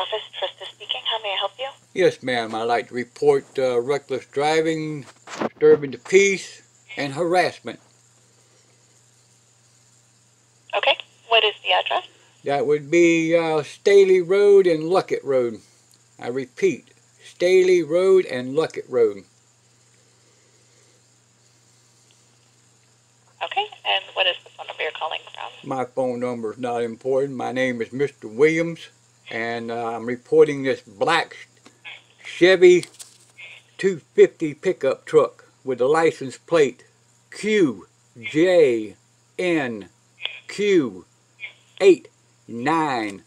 office, Trista speaking. How may I help you? Yes, ma'am. I'd like to report reckless driving, disturbing the peace, and harassment. Okay. What is the address? That would be Staley Road and Luckett Road. I repeat, Staley Road and Luckett Road. Okay, and what is the phone number you're calling from? My phone number is not important. My name is Mr. Williams, and I'm reporting this black Chevy 250 pickup truck with the license plate QJNQ89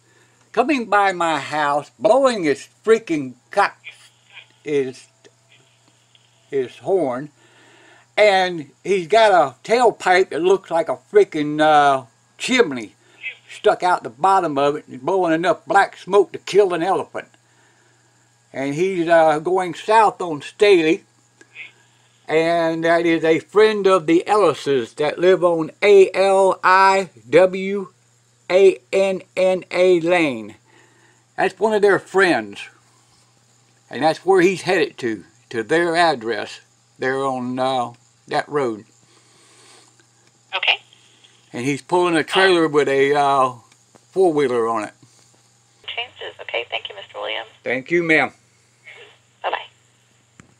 coming by my house, blowing his freaking cock, his horn, and he's got a tailpipe that looks like a freaking chimney stuck out the bottom of it, and blowing enough black smoke to kill an elephant. And he's going south on Staley, and that is a friend of the Ellises that live on ALIWANNA Lane. That's one of their friends, and that's where he's headed to their address. They're on that road. Okay. And he's pulling a trailer with a four-wheeler on it. Changes. Okay, thank you, Mr. Williams. Thank you, ma'am.